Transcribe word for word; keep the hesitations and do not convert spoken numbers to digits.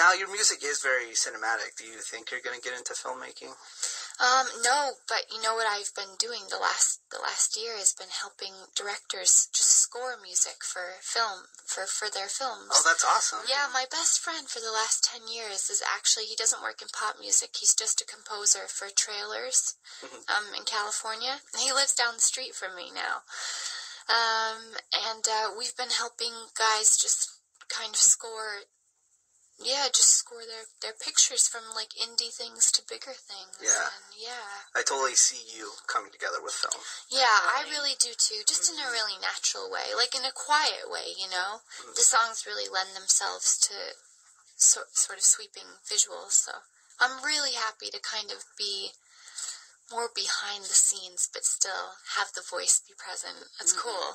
Now, your music is very cinematic. Do you think you're going to get into filmmaking? Um, no, but you know what I've been doing the last the last year has been helping directors just score music for film for, for their films. Oh, that's awesome. Yeah, my best friend for the last ten years is actually, he doesn't work in pop music. He's just a composer for trailers mm-hmm. um, in California. He lives down the street from me now. Um, and uh, we've been helping guys just kind of score Yeah, just score their, their pictures from, like, indie things to bigger things. Yeah. And yeah. I totally see you coming together with film. Yeah, right. I really do, too. Just mm-hmm. in a really natural way. Like, in a quiet way, you know? Mm-hmm. The songs really lend themselves to so, sort of sweeping visuals. So I'm really happy to kind of be more behind the scenes, but still have the voice be present. That's mm-hmm. cool.